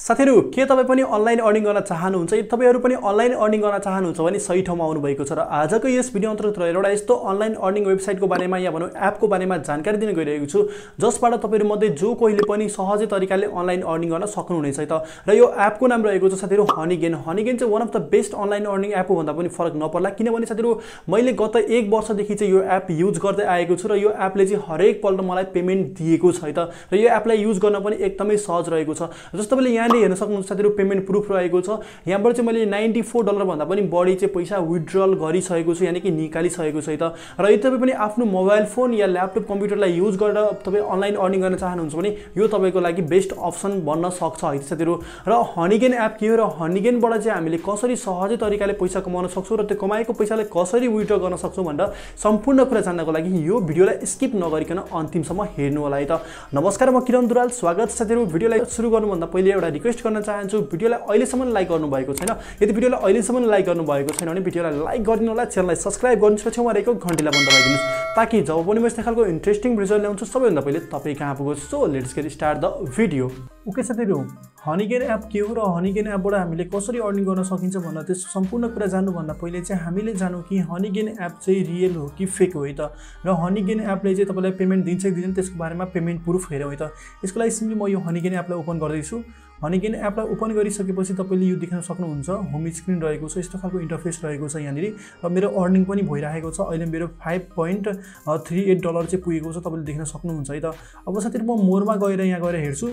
साथीहरु के तपाई पनि अनलाइन अर्निङ गर्न चाहनुहुन्छ यदि तपाईहरु पनि अनलाइन अर्निङ गर्न चाहनुहुन्छ भने सही ठाउँमा आउनु भएको छ र आजको यस भिडियो अन्तर्गत एउटा यस्तो अनलाइन अर्निङ वेबसाइटको बारेमा या भनौं एपको बारेमा जानकारी दिन गइरहेको छु जसबाट तपाईहरु मध्ये जो कोहीले पनि सहजै तरिकाले अनलाइन अर्निङ गर्न सक्नुहुनेछ त र यो एपको नाम रहेको छ साथीहरु हनीगेन हनीगेन चाहिँ one of the best online earning app हो भन्दा पनि फरक नपर्ला किनभने साथीहरु मैले गत 1 वर्षदेखि चाहिँ यो एप युज गर्दै आएको छु र यो एपले चाहिँ हरेक पल्ट मलाई पेमेन्ट दिएको छ त र यो एपलाई युज गर्न पनि एकदमै सहज रहेको छ जस्तो तपाईले यहाँ हेर्न सक्नुहुन्छ साथीहरु पेमेन्ट प्रुफ रहेको छ यहाँबाट चाहिँ मैले $94 भन्दा पनि बढी चाहिँ पैसा विथड्रल गरिसकेको छु यानी कि निकालिसकेको छु त र यदि तपाई पनि आफ्नो मोबाइल फोन या ल्यापटप कम्प्युटरलाई युज गरेर तपाई अनलाइन अर्निङ गर्न चाहनुहुन्छ भने यो तपाईको लागि बेस्ट अप्सन बन्न सक्छ है साथीहरु र हनीगेन एप के हो र हनीगेनबाट चाहिँ हामीले कसरी सहजै तरिकाले पैसा कमाउन सक्छौ र त्यो कमाएको पैसालाई कसरी विथड्र गर्न सक्छौ भनेर सम्पूर्ण कुरा जान्नको लागि यो भिडियोलाई स्किप नगरिकन अन्तिमसम्म हेर्नु होला है त नमस्कार म किरण दुराल स्वागत छ साथीहरु भिडियोलाई सुरु गर्नु भन्दा पहिले एउटा रिक्वेस्ट गर्न चाहन्छु भिडियोलाई अहिले सम्म लाइक गर्नु भएको छैन यदि भिडियोलाई अहिले सम्म लाइक गर्नु भएको छैन भने भिडियोलाई लाइक गरिदिनु होला च्यानललाई सब्स्क्राइब गर्नुस् र छेउमा रहेको घण्टीलाई बन्द गरिदिनुस् ताकि जब पनि म यस्तो खालको इन्ट्रेस्टिङ भिडियो ल्याउँछु सबैभन्दा पहिले तपाई कहाँ पुग्छ so let's get start the video okay साथीहरु हनीगेन एप के हो र हनीगेन एपबाट हामीले कसरी अर्निङ गर्न सकिन्छ भन्ने त्यस सम्पूर्ण कुरा जान्नु भन्दा पहिले चाहिँ हामीले जान्नु कि हनीगेन एप चाहिँ रियल हो कि फेक हो है त र हनीगेन एपले चाहिँ तपाईलाई पेमेन्ट दिन्छ कि दिदैन त्यसको बारेमा पेमेन्ट प्रुफ हेरौँ है त यसको लागि सिम्पली म यो हनीगेन एपलाई ओपन गर्दैछु हनीगेन एपलाई ओपन गरिसकेपछि तपाईले यो देख्न सक्नुहुन्छ होम स्क्रिन रहेको छ यस्तो खालको इन्टरफेस रहेको छ यहाँ र मेरो अर्निङ पनि भइरहेको छ अहिले मेरो $5.38 चाहिँ पुगेको छ तपाईले देख्न सक्नुहुन्छ है त अब साथीहरु म मोरमा गएर यहाँ गएर हेर्छु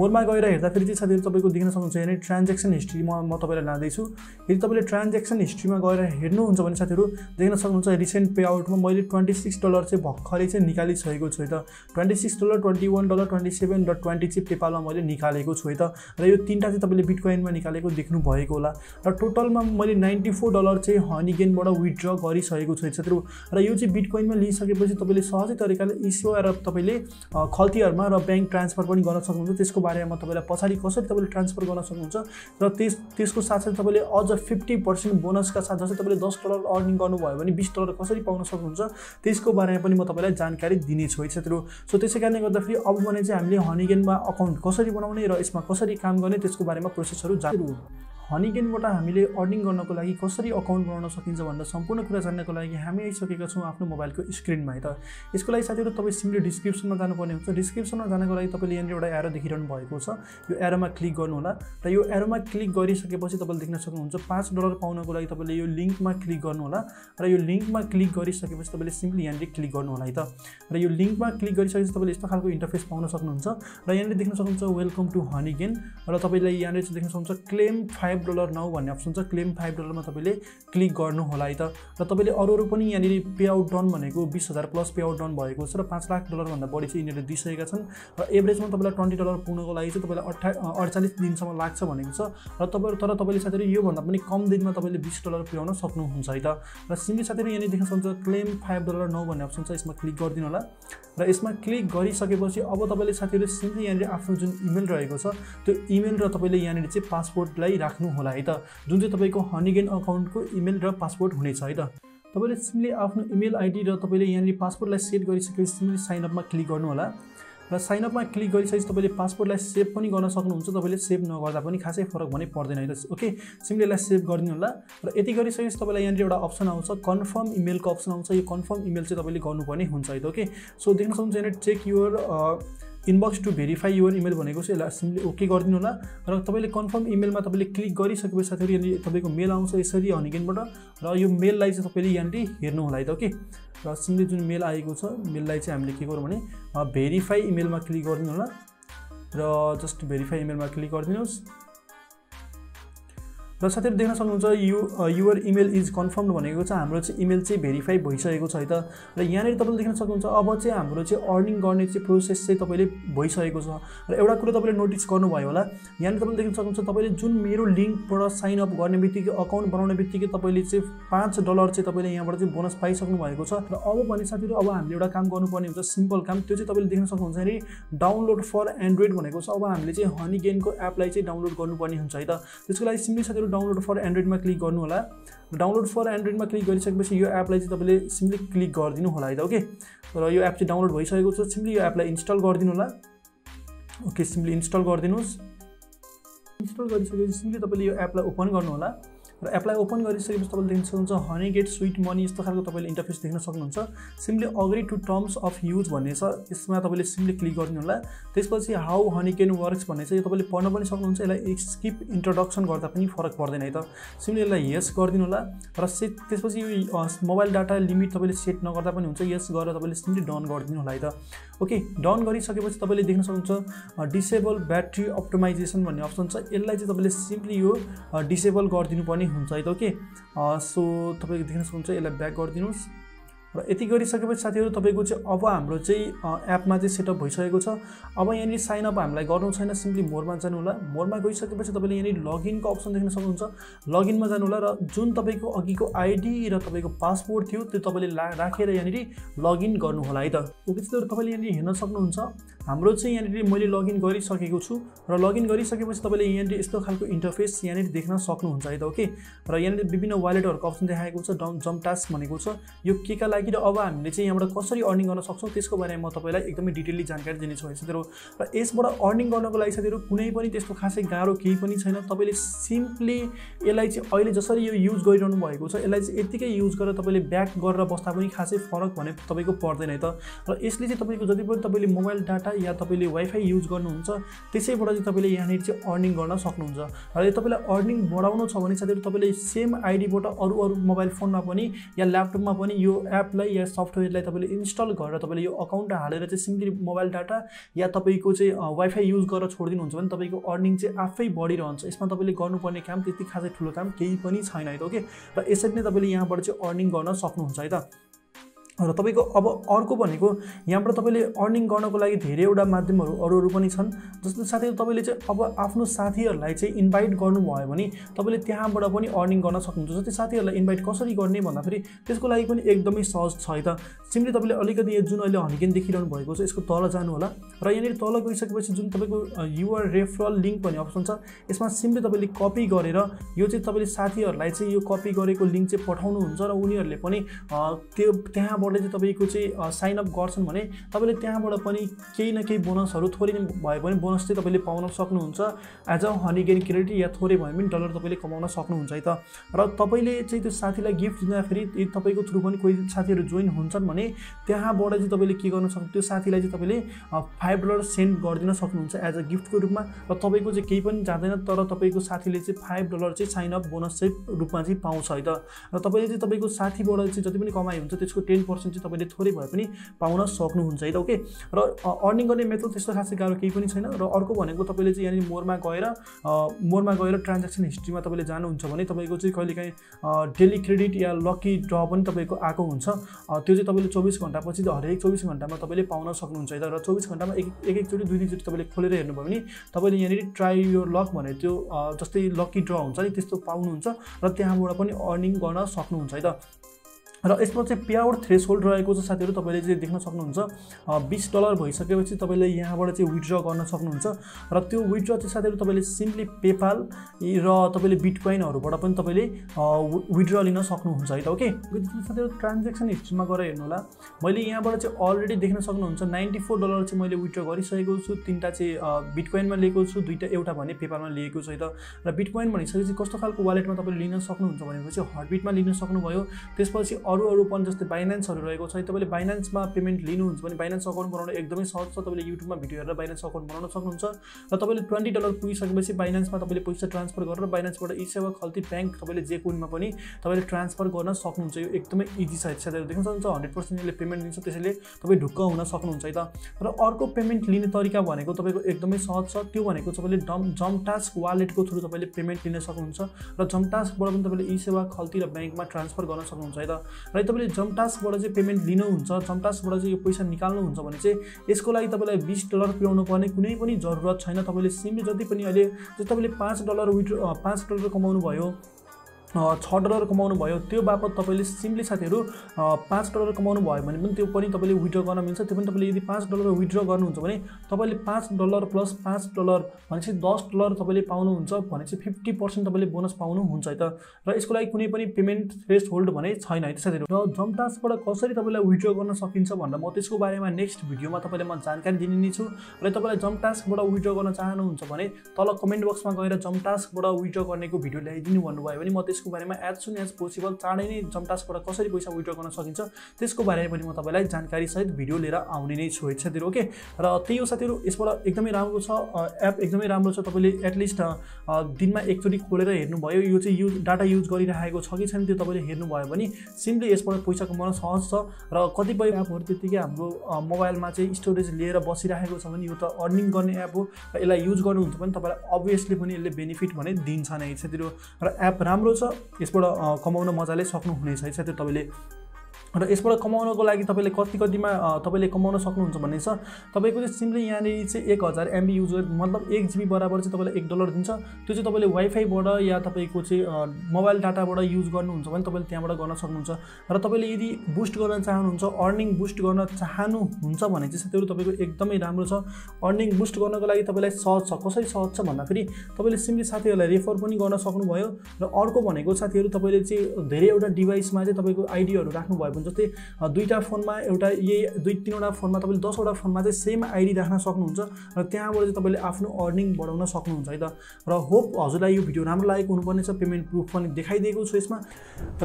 मोरमा गएर हेर्दाखेरि चाहिँ साथीहरु तपाईको देख्न सक्नुहुन्छ यहाँ ट्रान्ज्याक्सन हिस्ट्री म तपाईलाई लाँदैछु यदि तपाईले ट्रान्ज्याक्सन हिस्ट्रीमा गएर हेर्नुहुन्छ भने साथीहरु देख्न सक्नुहुन्छ रिसेन्ट पे आउटमा मैले $26 चाहिँ भर्खरै चाहिँ निकालिसकेको छु है त $26 $21 $27.20 चाहिँ पेपालमा मैले निकालेको छु है त र यो तीनटा चाहिँ तपाईले बिटकोइनमा निकालेको देख्नु भएको होला र टोटलमा मैले $94 चाहिँ हनीगेनबाट विथड्र गरिसकेको छु साथीहरु र यो चाहिँ बिटकोइनमा लिइसकेपछि तपाईले सहजै तरिकाले इसेवा र तपाईले खल्तीहरुमा र बैंक ट्रान्सफर पनि गर्न सक्नुहुन्छ त्यसको बारेमा म तपाईलाई पछाडी कसरी तपाईले ट्रान्सफर गर्न सक्नुहुन्छ र त्यसको साथै तपाईले अझ 50% बोनसका साथ जस्तै तपाईले $10 अर्निङ गर्नुभयो भने $20 कसरी पाउन सक्नुहुन्छ त्यसको बारेमा पनि म तपाईलाई जानकारी दिने छु साथीहरु सो त्यसैकारणले गर्दाखेरि अब भने चाहिँ हामीले हनीगेनमा अकाउन्ट कसरी बनाउने र यसमा कसरी काम गर्ने त्यसको बारेमा प्रोसेसहरु जान्नु हनीगेनबाट हामीले अर्निङ गर्नको लागि कसरी अकाउन्ट बनाउन सकिन्छ भनेर सम्पूर्ण कुरा जान्नको लागि हामी आइसकेका छौं आफ्नो मोबाइलको स्क्रिनमा है त यसको लागि साथीहरु तपाई सिम्पली डिस्क्रिप्सनमा जानुपर्ने हुन्छ डिस्क्रिप्सनमा जानको लागि तपाईले यहाँ एउटा एरो देखिरहनु भएको छ यो एरोमा क्लिक गर्नु होला र यो एरोमा क्लिक गरिसकेपछि तपाईले देख्न सक्नुहुन्छ $5 पाउनको लागि तपाईले यो लिंकमा क्लिक गर्नु होला र यो लिंकमा क्लिक गरिसकेपछि तपाईले सिम्पली यहाँ क्लिक गर्नु होला है त र यो लिंकमा क्लिक गरिसकेपछि तपाईले यस्तो खालको इन्टरफेस पाउन सक्नुहुन्छ र यहाँ देख्न सक्नुहुन्छ वेलकम टु हनीगेन र तपाईले यहाँ देख्न सक्नुहुन्छ क्लेम $5 नाउ भन्ने अप्सन छ क्लेम $5 मा तपाईले क्लिक गर्नु होला है त र तपाईले अरु पनि यहाँनेरि पे आउट डन भनेको $20,000 प्लस पे आउट डन भएको छ र $5 लाख भन्दा बढी चाहिँ यिनीहरुले दिइसकेका छन् र एभरेजमा तपाईलाई $20 पुग्नको लागि चाहिँ तपाईलाई 48 दिनसम्म लाग्छ भनेको छ र तर तपाईले साथीहरु यो भन्दा पनि कम दिनमा तपाईले $20 पुर्याउन सक्नुहुन्छ है त र सिम्पली साथीहरु यहाँले देख्न सक्नुहुन्छ क्लेम $5 नाउ भन्ने अप्सन छ यसमा क्लिक गरिदिनु होला र यसमा क्लिक गरिसकेपछि अब तपाईले साथीहरु सिम्पली यहाँले आफ्नो जुन इमेल रहेको छ त्यो इमेल र तपाईले यहाँले चाहिँ पासवर्डलाई राख्नु होला है त जुन चाहिँ तपाईको हनीगेन अकाउन्टको इमेल र पासवर्ड हुनेछ है त तपाईले सिम्पली आफ्नो इमेल आईडी र तपाईले यहाँ पासवर्डलाई सेट गरिसकेपछि सिम्पली साइन अपमा क्लिक गर्नु होला र साइन अपमा क्लिक गरिसकेपछि तपाईले पासवर्डलाई सेभ पनि गर्न सक्नुहुन्छ तपाईले सेभ नगर्दा पनि खासै फरक भने पर्दैन है त ओके सिम्पली यसलाई सेभ गरिदिनु होला र यति गरिसकेपछि तपाईलाई यहाँ एउटा अप्सन आउँछ कन्फर्म इमेलको अप्सन आउँछ यो कन्फर्म इमेल चाहिँ तपाईले गर्नुपर्ने हुन्छ है त ओके सो देख्न सक्नुहुन्छ यहाँ check your inbox to verify your email भनेको चाहिँ यसलाई सिम्पली ओके गरिदिनु होला र तपाईले कन्फर्म इमेलमा तपाईले क्लिक गरिसकेपछि साथीहरु यहाँ तपाईको मेल आउँछ यसरी हनीगेनबाट र यो मेललाई चाहिँ तपाईले यहाँ हेर्नु होला है त ओके र सिम्पली जुन मेल आएको छ मेललाई चाहिँ हामीले के गर्नु भने भेरिफाई इमेलमा क्लिक गरिदिनु होला र जस्ट भेरिफाई इमेलमा क्लिक गरिदिनुस् र साथीहरु देख्न सक्नुहुन्छ युवर इमेल इज कन्फर्म्ड भनेको छ हाम्रो चाहिँ इमेल चाहिँ भेरिफाई भइसकेको छ है त र यहाँ तपाईले देख्न सक्नुहुन्छ अब चाहिँ हाम्रो चाहिँ अर्निङ गर्ने चाहिँ प्रोसेस चाहिँ तपाईले भइसकेको छ र एउटा कुरा तपाईले नोटिस गर्नुभयो होला यहाँ तपाईले देख्न सक्नुहुन्छ तपाईले जुन मेरो लिंकबाट साइन अप गर्नेबित्तिकै अकाउन्ट बनाउनेबित्तिकै तपाईले चाहिँ $5 चाहिँ तपाईले यहाँबाट चाहिँ बोनस पाइसक्नु भएको छ र अब भने साथीहरु अब हामीले एउटा काम गर्नुपर्ने हुन्छ सिम्पल काम त्यो चाहिँ तपाईले देख्न सक्नुहुन्छ नि डाउनलोड फर एन्ड्रोइड भनेको छ अब हामीले चाहिँ हनीगेनको एपलाई चाहिँ डाउनलोड गर्नुपर्ने हुन्छ है त त्यसको लागि सिम्पली साथीहरु डाउनलोड फर एन्ड्रोइड मा क्लिक गर्नु होला डाउनलोड फर एन्ड्रोइड मा क्लिक गरिसकेपछि यो एपलाई चाहिँ तपाईले सिम्पली क्लिक गरिदिनु होला है त ओके र यो एप चाहिँ डाउनलोड भइसकेको छ सिम्पली यो एपलाई इन्स्टल गरिदिनु होला ओके सिम्पली इन्स्टल गरिदिनुस् र इन्स्टल गरिसकेपछि सिम्पली तपाईले यो एपलाई ओपन गर्नुहोला र एपलाई ओपन गरिसकेपछि तपाईले देख्न सक्नुहुन्छ हनीगेट स्विट मनी यस्तो खालको तपाईले इन्टरफेस देख्न सक्नुहुन्छ simply agree to terms of use भन्ने छ यसमा तपाईले सिम्पली क्लिक गर्नुहोला त्यसपछि हाउ हनीगेन वर्क्स भन्ने छ यो तपाईले पढ्न पनि सक्नुहुन्छ यसलाई स्किप इन्ट्रोडक्सन गर्दा पनि फरक पर्दैन है त सिम्पली यसलाई यस गर्दिनुहोला र त्यसपछि यो मोबाइल डाटा लिमिट तपाईले सेट नगर्दा पनि हुन्छ यस गरेर तपाईले सिम्पली डन गर्दिनुहोला है त ओके डन गरिसकेपछि तपाईले देख्न सक्नुहुन्छ डिसेबल ब्याट्री अप्टिमाइजेसन भन्ने अप्सन छ यसलाई चाहिँ तपाईले सिम्पली यो डिसेबल गर्दिनु पर्ने हुन्छ है त ओके सो तपाईले देख्न सक्नुहुन्छ यसलाई ब्याक गर्दिनुस् र यति गरिसकेपछि साथीहरु तपाईको चाहिँ अब हाम्रो चाहिँ एपमा चाहिँ सेटअप भइसकेको छ अब यहाँ साइन अप हामीलाई गर्नु छैन सिम्पली मोरमा जानु होला मोरमा गइसकेपछि तपाईले यहाँ लगिन को अप्सन देख्न सक्नुहुन्छ लगिन मा जानु होला र जुन तपाईको अघिको आईडी र तपाईको पासपोर्ट थियो त्यो तपाईले राखेर यहाँ लगिन गर्नु होला है त ओके साथीहरु तपाईले यहाँ हेर्न सक्नुहुन्छ हाम्रो चाहिँ यहाँ मैले लगिन गरिसकेको छु र लगिन गरिसकेपछि तपाईले यहाँ यस्तो खालको इन्टरफेस यहाँ देख्न सक्नुहुन्छ है त ओके र यहाँ विभिन्न वालेटहरुको अप्सन देखाएको छ जम्प टास्क भनेको छ यो केका लागि र अब हामीले चाहिँ यहाँबाट कसरी अर्निङ गर्न सक्छौ त्यसको बारेमा म तपाईलाई एकदमै डिटेलली जानकारी दिने छु साथीहरु र यसबाट अर्निङ गर्नको लागि साथीहरु कुनै पनि त्यस्तो खासै गाह्रो केही पनि छैन तपाईले सिम्पली यसलाई चाहिँ अहिले जसरी यो युज गरिरहनु भएको छ यसलाई चाहिँ यतिकै युज गरेर तपाईले ब्याक गरेर बस्दा पनि खासै फरक भने तपाईको पर्दैन है त र यसले चाहिँ तपाईको जति पनि तपाईले मोबाइल डाटा या तपाईले वाइफाई युज गर्नुहुन्छ त्यसैबाट चाहिँ तपाईले यहाँ चाहिँ अर्निङ गर्न सक्नुहुन्छ र यदि तपाईलाई अर्निङ बढाउनु छ भने साथीहरु तपाईले सेम आईडीबाट अरु मोबाइल फोनमा पनि या ल्यापटपमा पनि यो एप या सफ्टवेयरलाई तपाईले इन्स्टल गरेर तपाईले यो अकाउन्ट हालेर चाहिँ सिम्पली मोबाइल डाटा या तपाईको चाहिँ वाइफाई युज गरेर छोडिदिनुहुन्छ भने तपाईको अर्निङ चाहिँ आफै बढिरहन्छ यसमा तपाईले गर्नुपर्ने काम त्यति खासै ठूलो काम केही पनि छैन है त ओके र यसरी नै तपाईले यहाँबाट चाहिँ अर्निङ गर्न सक्नुहुन्छ है त र तपाईको अब अर्को भनेको यहाँबाट तपाईले अर्निङ गर्नको लागि धेरैवटा माध्यमहरु अरुहरु पनि छन् जस्तै साथीहरु तपाईले चाहिँ अब आफ्नो साथीहरुलाई चाहिँ इन्भाइट गर्नुभयो भने तपाईले त्यहाँबाट पनि अर्निङ गर्न सक्नुहुन्छ जस्तै साथीहरुलाई इन्भाइट कसरी गर्ने भन्दा फेरि त्यसको लागि पनि एकदमै सहज छ है त सिम्पली तपाईले अलिकति यो जुन अहिले हनीगेन देखिरहनु भएको छ यसको तल जानु होला र यहाँ तल गइसकेपछि जुन तपाईको युआर रेफरल लिंक भन्ने अप्सन छ यसमा सिम्पली तपाईले कपी गरेर यो चाहिँ तपाईले साथीहरुलाई चाहिँ यो कपी गरेको लिंक चाहिँ पठाउनुहुन्छ र उनीहरुले पनि त्यो त्यहाँ तपाईले तपाईको चाहिँ साइन अप गर्छन् भने तपाईले त्यहाँबाट पनि केही न केही बोनसहरु थोरै भए पनि बोनस चाहिँ तपाईले पाउन सक्नुहुन्छ एज अ हनीगेन क्रेडिट या थोरै भए पनि डलर तपाईले कमाउन सक्नुहुन्छ है त र तपाईले चाहिँ त्यो साथीलाई गिफ्ट दिँदा फेरि तपाईको थ्रु पनि कोही साथीहरु जोइन हुन्छन् भने त्यहाँबाट चाहिँ तपाईले के गर्न सक्नुहुन्छ त्यो साथीलाई चाहिँ तपाईले $5 सेन्ड गर्दिन सक्नुहुन्छ एज अ गिफ्ट को रुपमा र तपाईको चाहिँ केही पनि जादैन तर तपाईको साथीले चाहिँ $5 चाहिँ साइन अप बोनस चाहिँ रुपमा चाहिँ पाउँछ है त र तपाईले चाहिँ तपाईको साथीबाट चाहिँ जति पनि कमाई हुन्छ त्यसको 10% चाहिँ तपाईले थोरै भए पनि पाउन सक्नुहुन्छ है त ओके र अर्निङ गर्ने मेथड त्यस्तो खासै गाह्रो केही पनि छैन र अर्को भनेको तपाईले चाहिँ यहाँ मोरमा गएर ट्रान्ज्याक्सन हिस्ट्रीमा तपाईले जानुहुन्छ भने तपाईको चाहिँ कहिलेकाहीँ डेली क्रेडिट या लकी ड्र पनि तपाईको आएको हुन्छ त्यो चाहिँ तपाईले 24 घण्टापछि हरेक 24 घण्टामा तपाईले पाउन सक्नुहुन्छ है त र 24 घण्टामा एकचोटी दुई चोटी तपाईले खोलेर हेर्नुभयो भने तपाईले यहाँ ट्राई योर लक भने त्यो जस्तै लकी ड्र हुन्छ नि त्यस्तो पाउनुहुन्छ र त्यहाँबाट पनि अर्निङ गर्न सक्नुहुन्छ है त र यसमा चाहिँ पेआउट थ्रेसहोल्ड रहेको छ साथीहरु तपाईले चाहिँ देख्न सक्नुहुन्छ $20 भइसकेपछि तपाईले यहाँबाट चाहिँ विथड्र गर्न सक्नुहुन्छ र त्यो विथड्र चाहिँ साथीहरु तपाईले सिम्पली पेपाल र तपाईले बिटकोइनहरुबाट पनि तपाईले विथड्र लिन सक्नुहुन्छ है त ओके साथीहरु ट्रान्ज्याक्सन हिस्ट्रीमा गएर हेर्नु होला मैले यहाँबाट चाहिँ अलरेडी देख्न सक्नुहुन्छ $94 चाहिँ मैले विथड्र गरिसकेको छु तीनटा चाहिँ बिटकोइनमा लिएको छु दुईटा एउटा भने पेपालमा लिएको छु है त र बिटकोइन भनिसकेपछि कस्तो खालको वालेटमा तपाईले लिन सक्नुहुन्छ भनेपछि हटबिटमा लिन सक्नुभयो त्यसपछि अरु पनि जस्तै बाइनान्स हरु रहेको छ तपाईले बाइनान्स मा पेमेन्ट लिनुहुन्छ भने बाइनान्स अकाउन्ट बनाउन एकदमै सहज छ तपाईले युट्युब मा भिडियो हेरेर बाइनान्स अकाउन्ट बनाउन सक्नुहुन्छ र तपाईले $20 पुगिसकेपछि बाइनान्स मा तपाईले पैसा ट्रान्सफर गरेर बाइनान्स बाट इसेवा खल्ती बैंक तपाईले जे कुनमा पनि तपाईले ट्रान्सफर गर्न सक्नुहुन्छ यो एकदमै इजी छ साथीहरु देख्न सक्नुहुन्छ 100% ले पेमेन्ट दिन्छ त्यसैले तपाई ढुक्क हुन सक्नुहुन्छ है त र अर्को पेमेन्ट लिने तरिका भनेको तपाईको एकदमै सहज छ त्यो भनेको तपाईले जम्प टास्क वालेट को थ्रु तपाईले पेमेन्ट लिन सक्नुहुन्छ र जम्प टास्क बाट पनि तपाईले इसेवा खल्ती र बैंक मा ट्रान्सफर गर्न सक्नुहुन्छ है त र तपाईले जम्प टास्कबाट चाहिँ पेमेन्ट लिनुहुन्छ जम्प टास्कबाट चाहिँ यो पैसा निकाल्नुहुन्छ भने चाहिँ यसको लागि तपाईलाई $20 पुर्याउनु पर्ने कुनै पनि जरुरत छैन तपाईले सिम्पली जति पनि अहिले तपाईले $5 विथड्र $5 कमाउनु भयो $6 कमाउनु भयो त्यो बापत तपाईले सिम्पली साथीहरु $5 कमाउनु भयो भने पनि त्यो पनि तपाईले विथड्र गर्न मिल्छ। त्यो पनि तपाईले यदि $5 विथड्र गर्नुहुन्छ भने तपाईले $5 प्लस $5 भनेपछि $10 तपाईले पाउनुहुन्छ भनेपछि 50% तपाईले बोनस पाउनुहुन्छ है त। र यसको लागि कुनै पनि पेमेन्ट थ्रेसहोल्ड भने छैन है त साथीहरु। र जम्पटास्कबाट कसरी तपाईले विथड्र गर्न सकिन्छ भनेर म त्यसको बारेमा नेक्स्ट भिडियोमा तपाईले म जानकारी दिने नै छु। र तपाईले जम्पटास्कबाट विथड्र गर्न चाहनुहुन्छ भने तल कमेन्ट बक्समा गएर जम्पटास्कबाट विथड्र गर्नेको भिडियो ल्याइदिनु भन्नुभयो भने म त्यसको बारेमा एज सुन एज पोसिबल चाँडै नै जम्पटास्कबाट कसरी पैसा विथड्र गर्न सकिन्छ त्यसको बारेमा पनि म तपाईलाई जानकारी सहित भिडियो लिएर आउने नै छु साथीहरु। ओके र त्यही हो साथीहरु, यसबाट एकदमै राम्रो छ एप, एकदमै राम्रो छ। तपाईले एटलिस्ट दिनमा एकचोटी खोलेर हेर्नुभयो यो चाहिँ युज डाटा युज गरिरहेको छ कि छैन त्यो तपाईले हेर्नुभयो भने सिम्पली यसबाट पैसा कमाउन सहज छ। र कतिपय एपहरु त्यतिकै हाम्रो मोबाइलमा चाहिँ स्टोरेज लिएर बसिरहेको छ भने यो त अर्निङ गर्ने एप हो र यसलाई युज गर्नुहुन्छ भने तपाईलाई अब्भियसली पनि यसले बेनिफिट भने दिन्छ नै साथीहरु। र एप राम्रो छ, यसबाट कमाउन मजाले सक्नुहुनेछ है साथै तपाईले। र यसबाट कमाउनको लागि तपाईले कति कतिमा तपाईले कमाउन सक्नुहुन्छ भन्ने छ। तपाईको चाहिँ सिम्पली यहाँ चाहिँ 1000 MB युज मतलब 1 GB बराबर चाहिँ तपाईले $1 दिन्छ। त्यो चाहिँ तपाईले वाइफाईबाट या तपाईको चाहिँ मोबाइल डाटाबाट युज गर्नुहुन्छ भने तपाईले त्यहाँबाट गर्न सक्नुहुन्छ। र तपाईले यदि बुस्ट गर्न चाहनुहुन्छ, अर्निङ बुस्ट गर्न चाहनुहुन्छ भने चाहिँ साथीहरु तपाईको एकदमै राम्रो छ। अर्निङ बुस्ट गर्नको लागि तपाईलाई सहज छ। कसरी सहज छ भन्दाखेरि तपाईले सिम्पली साथीहरुलाई रेफर पनि गर्न सक्नुभयो। र अर्को भनेको साथीहरु तपाईले चाहिँ धेरै एउटा डिभाइसमा चाहिँ तपाईको आइडीहरु राख्नुभयो जस्तै दुईटा फोनमा एउटा यही दुई तीनवटा फोनमा तपाईले 10वटा फोनमा चाहिँ सेम आईडी राख्न सक्नुहुन्छ र त्यहाँबाट चाहिँ तपाईले आफ्नो अर्निङ बढाउन सक्नुहुन्छ है त। र होप हजुरलाई यो भिडियो राम्रो लागेको हुनुपर्ने छ। पेमेन्ट प्रुफ पनि देखाइदिएको छु यसमा।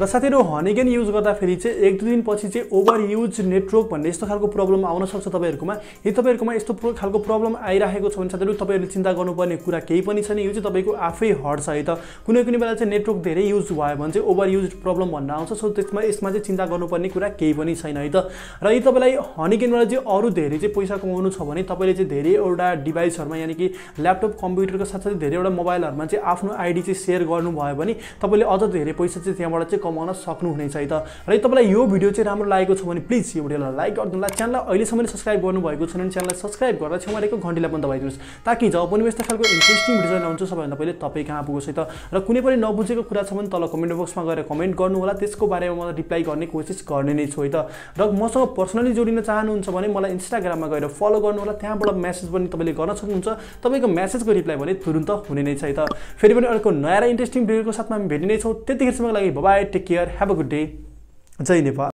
र साथीहरु हनीगेन युज गर्दा फेरि चाहिँ 1-2 दिनपछि चाहिँ ओभर युज नेटवर्क भन्ने यस्तो खालको प्रब्लम आउन सक्छ तपाईहरुमा। यदि तपाईहरुमा यस्तो खालको प्रब्लम आइराखेको छ भने साथीहरु तपाईहरुले चिन्ता गर्नुपर्ने कुरा केही पनि छैन। यो चाहिँ तपाईको आफै हट्छ है त। कुनै कुनै बेला चाहिँ नेटवर्क धेरै युज भयो भने चाहिँ ओभर युज प्रब्लम भन्ने आउँछ। सो त्यसमा यसमा चाहिँ चिन्ता गर्नुपर्ने कुरा केही पनि छैन है त। र यदि तपाईलाई हनीगेनबाट चाहिँ अरु धेरै चाहिँ पैसा कमाउनु छ भने तपाईले चाहिँ धेरै एउटा डिभाइसहरुमा यानी कि ल्यापटप कम्प्युटरको साथसाथै धेरै एउटा मोबाइलहरुमा चाहिँ आफ्नो आईडी चाहिँ शेयर गर्नुभयो भने तपाईले अझ धेरै पैसा चाहिँ त्यहाँबाट चाहिँ कमाउन सक्नुहुनेछ है त। र यदि तपाईलाई यो भिडियो चाहिँ राम्रो लागेको छ भने प्लिज यो भिडियोलाई लाइक गर्नुहोला। च्यानललाई अहिलेसम्म सब्स्क्राइब गर्नुभएको छैन भने च्यानललाई सब्स्क्राइब गरेर छेउमा रहेको घण्टीलाई पनि दबाइदिनुस् ताकि जब पनि यस्तो खालको इन्ट्रेस्टिङ भिडियो आउँछ सबैभन्दा पहिले तपाई कहाँ पुगोस् है त। र कुनै पनि नबुझेको कुरा छ भने तल कमेन्ट बक्समा गएर कमेन्ट गर्नुहोला, त्यसको बारेमा म रिप्लाई गर्ने कोसिस गर्ने नै छु है त। र मसँग पर्सनली जोडिन चाहनुहुन्छ भने मलाई इन्स्टाग्राममा गएर फलो गर्नुहोला। त्यहाँबाट मेसेज पनि तपाईले गर्न सक्नुहुन्छ। तपाईको मेसेजको रिप्लाई भने तुरुन्त हुने नै छ है त। फेरि पनि अर्को नयाँ र इन्ट्रेस्टिङ भिडियोको साथमा हामी भेट्ने नै छौं। त्यतिखेरसम्मको लागि bye bye, take care, have a good day, जय नेपाल।